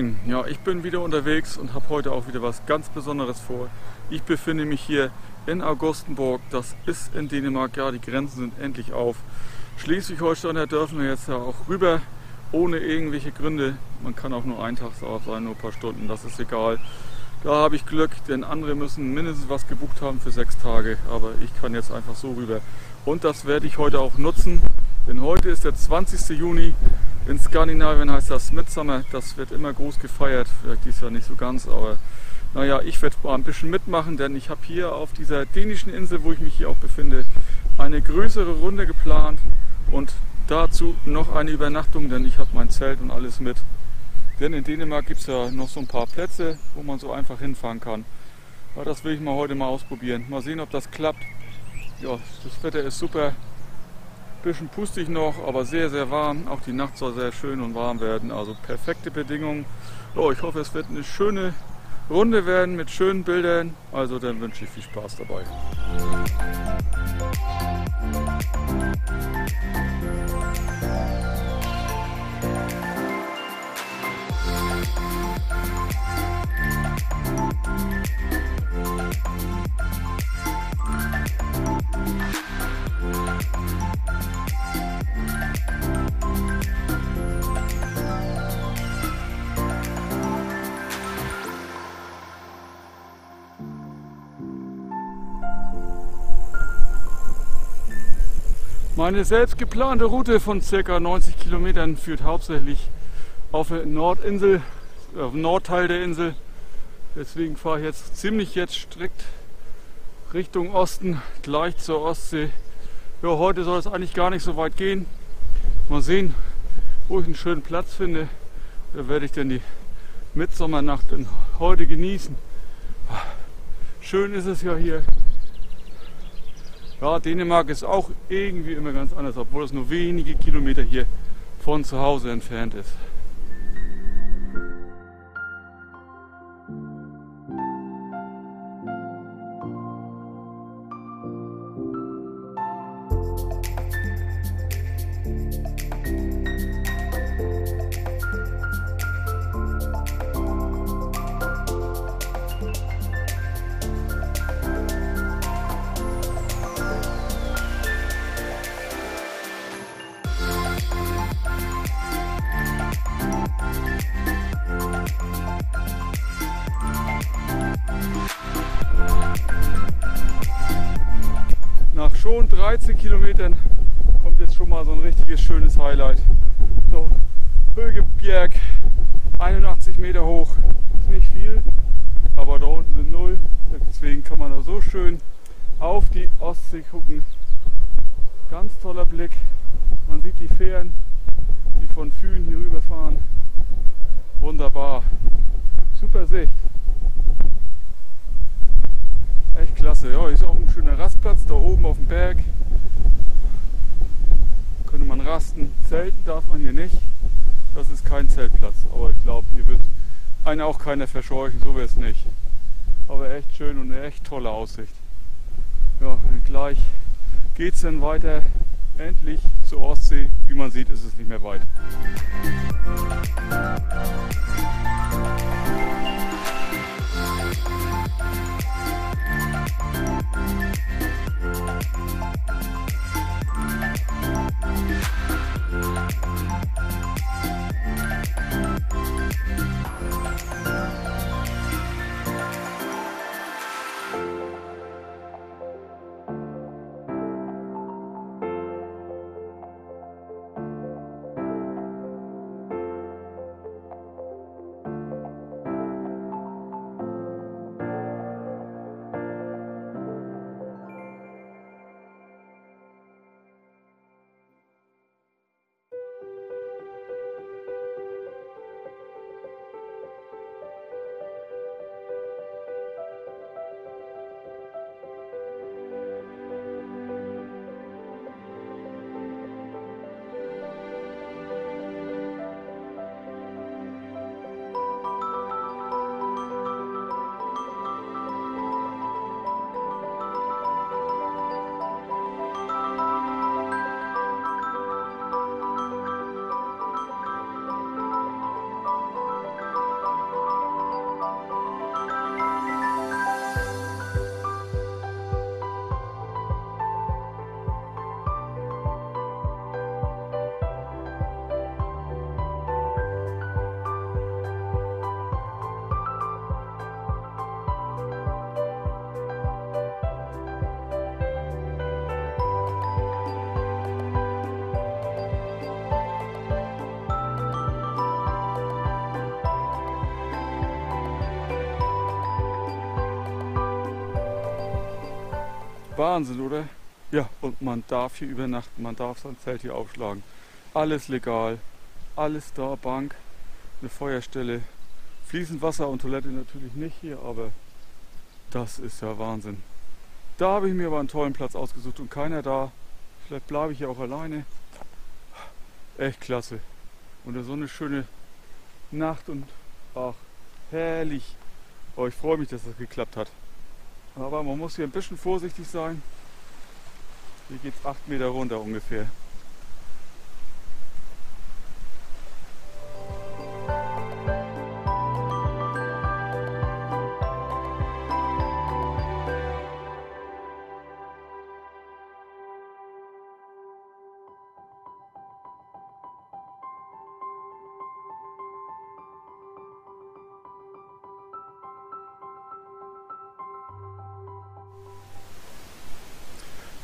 Moin, ja, ich bin wieder unterwegs und habe heute auch wieder was ganz Besonderes vor. Ich befinde mich hier in Augustenborg, das ist in Dänemark, ja, die Grenzen sind endlich auf. Schleswig-Holstein, da dürfen wir jetzt ja auch rüber, ohne irgendwelche Gründe. Man kann auch nur einen Tag sein, nur ein paar Stunden, das ist egal. Da habe ich Glück, denn andere müssen mindestens was gebucht haben für 6 Tage, aber ich kann jetzt einfach so rüber. Und das werde ich heute auch nutzen, denn heute ist der 20. Juni. In Skandinavien heißt das Mittsommer, das wird immer groß gefeiert, vielleicht dieses Jahr nicht so ganz, aber naja, ich werde mal ein bisschen mitmachen, denn ich habe hier auf dieser dänischen Insel, wo ich mich hier auch befinde, eine größere Runde geplant und dazu noch eine Übernachtung, denn ich habe mein Zelt und alles mit. Denn in Dänemark gibt es ja noch so ein paar Plätze, wo man so einfach hinfahren kann. Aber das will ich mal heute mal ausprobieren, mal sehen, ob das klappt. Ja, das Wetter ist super. Bisschen pustig noch, aber sehr, sehr warm. Auch die Nacht soll sehr schön und warm werden. Also perfekte Bedingungen. Oh, ich hoffe, es wird eine schöne Runde werden mit schönen Bildern. Also dann wünsche ich viel Spaß dabei. Meine selbst geplante Route von ca. 90 Kilometern führt hauptsächlich auf der Nordinsel, auf den Nordteil der Insel. Deswegen fahre ich jetzt strikt Richtung Osten, gleich zur Ostsee. Ja, heute soll es eigentlich gar nicht so weit gehen. Mal sehen, wo ich einen schönen Platz finde. Da werde ich dann die Mittsommernacht heute genießen. Schön ist es ja hier. Ja, Dänemark ist auch irgendwie immer ganz anders, obwohl es nur wenige Kilometer hier von zu Hause entfernt ist. Nach schon 13 Kilometern kommt jetzt schon mal so ein richtiges schönes Highlight. So, Högeberg, 81 Meter hoch, ist nicht viel, aber da unten sind 0. Deswegen kann man da so schön auf die Ostsee gucken. Ganz toller Blick. Man sieht die Fähren, die von Fünen hier rüberfahren. Wunderbar. Super Sicht. Echt klasse, ja, ist auch ein schöner Rastplatz da oben auf dem Berg. Da könnte man rasten. Zelten darf man hier nicht. Das ist kein Zeltplatz. Aber ich glaube, hier wird einen auch keiner verscheuchen, so wäre es nicht. Aber echt schön und eine echt tolle Aussicht. Ja, und gleich geht es dann weiter. Endlich zur Ostsee. Wie man sieht, ist es nicht mehr weit. Wahnsinn, oder? Ja, und man darf hier übernachten, man darf sein Zelt hier aufschlagen. Alles legal, alles da, Bank, eine Feuerstelle, fließend Wasser und Toilette natürlich nicht hier, aber das ist ja Wahnsinn. Da habe ich mir aber einen tollen Platz ausgesucht und keiner da. Vielleicht bleibe ich hier auch alleine. Echt klasse. Und so eine schöne Nacht und ach, herrlich. Oh, ich freue mich, dass das geklappt hat. Aber man muss hier ein bisschen vorsichtig sein. Hier geht es 8 Meter runter ungefähr.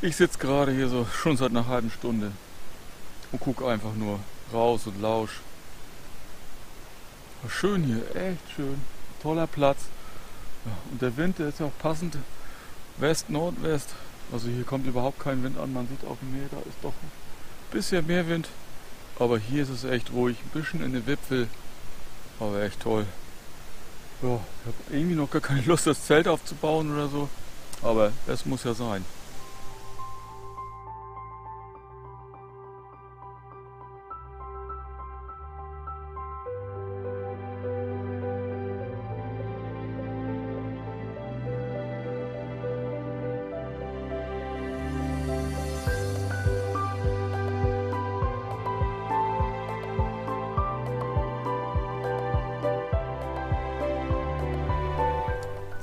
Ich sitze gerade hier so schon seit einer halben Stunde und gucke einfach nur raus und lausch. War schön hier, echt schön, toller Platz. Ja, und der Wind, der ist ja auch passend, West, Nordwest. Also hier kommt überhaupt kein Wind an, man sieht auf dem Meer, da ist doch ein bisschen mehr Wind. Aber hier ist es echt ruhig, ein bisschen in den Wipfel, aber echt toll. Ja, ich habe irgendwie noch gar keine Lust, das Zelt aufzubauen oder so, aber es muss ja sein.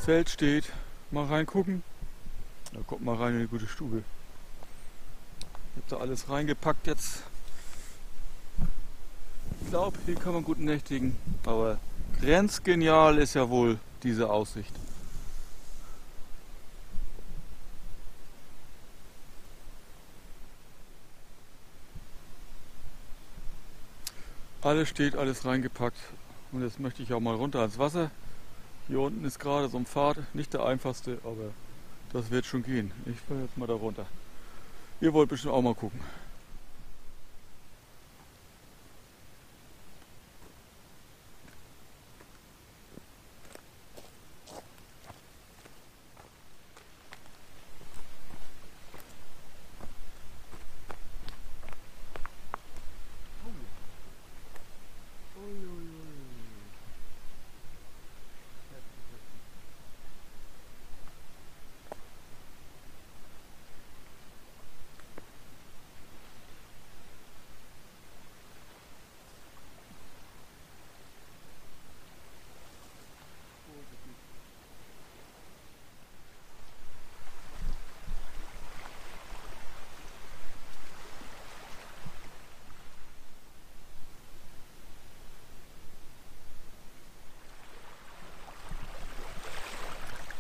Zelt steht, mal reingucken, da kommt mal rein in eine gute Stube. Ich habe da alles reingepackt jetzt. Ich glaube, hier kann man gut nächtigen, aber grenzgenial ist ja wohl diese Aussicht. Alles steht, alles reingepackt und jetzt möchte ich auch mal runter ans Wasser. Hier unten ist gerade so ein Pfad, nicht der einfachste, aber das wird schon gehen. Ich fahre jetzt mal da runter. Ihr wollt bestimmt auch mal gucken.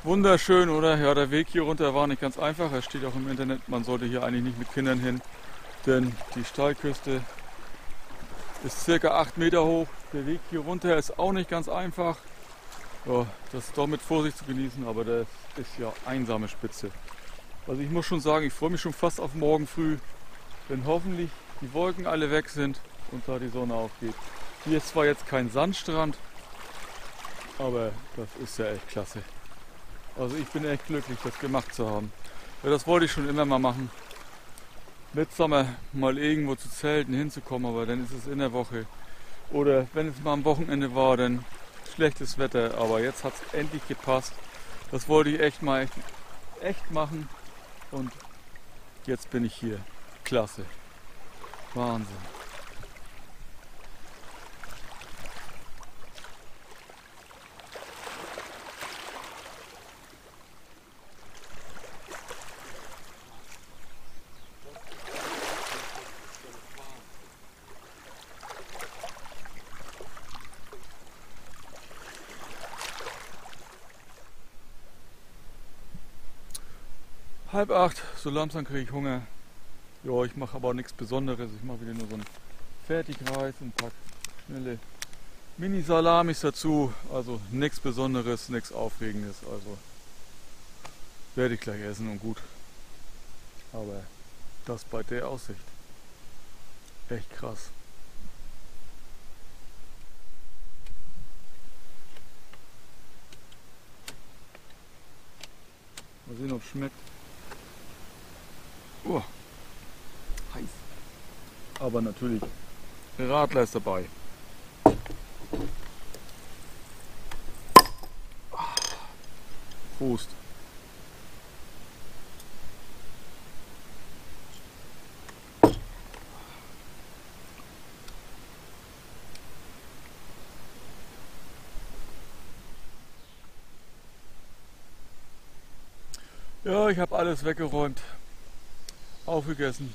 Wunderschön, oder? Ja, der Weg hier runter war nicht ganz einfach. Es steht auch im Internet, man sollte hier eigentlich nicht mit Kindern hin, denn die Steilküste ist circa 8 Meter hoch. Der Weg hier runter ist auch nicht ganz einfach. Ja, das ist doch mit Vorsicht zu genießen, aber das ist ja einsame Spitze. Also ich muss schon sagen, ich freue mich schon fast auf morgen früh, wenn hoffentlich die Wolken alle weg sind und da die Sonne aufgeht. Hier ist zwar jetzt kein Sandstrand, aber das ist ja echt klasse. Also ich bin echt glücklich, das gemacht zu haben. Ja, das wollte ich schon immer mal machen. Mittsommer mal irgendwo zu zelten, hinzukommen, aber dann ist es in der Woche. Oder wenn es mal am Wochenende war, dann schlechtes Wetter. Aber jetzt hat es endlich gepasst. Das wollte ich echt mal echt machen. Und jetzt bin ich hier. Klasse. Wahnsinn. Halb acht, so langsam kriege ich Hunger. Ja, ich mache aber auch nichts Besonderes. Ich mache wieder nur so einen Fertigreis, ein paar schnelle Mini-Salamis dazu. Also nichts Besonderes, nichts Aufregendes. Also werde ich gleich essen und gut. Aber das bei der Aussicht. Echt krass. Mal sehen, ob es schmeckt. Oh, heiß. Aber natürlich, der Radler ist dabei. Prost. Ja, ich habe alles weggeräumt, aufgegessen,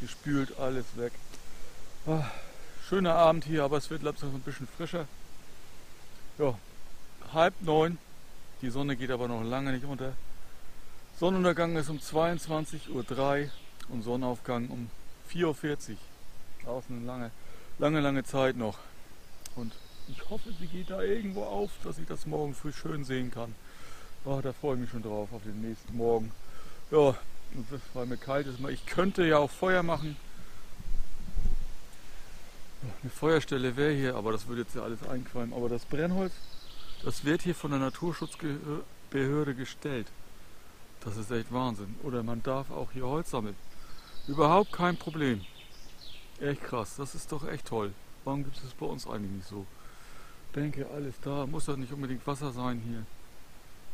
gespült, alles weg. Ah, schöner Abend hier, aber es wird langsam ein bisschen frischer. Ja, 8:30, die Sonne geht aber noch lange nicht unter. Sonnenuntergang ist um 22:03 Uhr und Sonnenaufgang um 4:40 Uhr. Draußen eine lange Zeit noch. Und ich hoffe, sie geht da irgendwo auf, dass ich das morgen früh schön sehen kann. Oh, da freue ich mich schon drauf, auf den nächsten Morgen. Ja, weil mir kalt ist. Ich könnte ja auch Feuer machen. Eine Feuerstelle wäre hier, aber das würde jetzt ja alles einqualmen. Aber das Brennholz, das wird hier von der Naturschutzbehörde gestellt. Das ist echt Wahnsinn. Oder man darf auch hier Holz sammeln. Überhaupt kein Problem. Echt krass, das ist doch echt toll. Warum gibt es das bei uns eigentlich nicht so? Ich denke, alles da. Muss doch nicht unbedingt Wasser sein hier.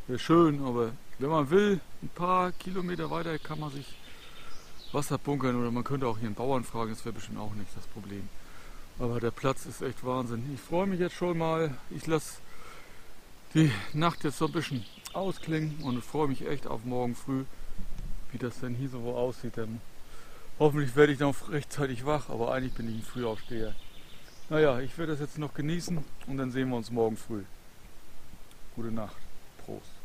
Wäre schön, aber wenn man will, ein paar Kilometer weiter kann man sich Wasser bunkern, oder man könnte auch hier einen Bauern fragen, das wäre bestimmt auch nicht das Problem. Aber der Platz ist echt Wahnsinn. Ich freue mich jetzt schon mal. Ich lasse die Nacht jetzt so ein bisschen ausklingen und freue mich echt auf morgen früh, wie das denn hier so aussieht. Denn hoffentlich werde ich noch rechtzeitig wach, aber eigentlich bin ich ein Frühaufsteher. Naja, ich werde das jetzt noch genießen und dann sehen wir uns morgen früh. Gute Nacht. Prost.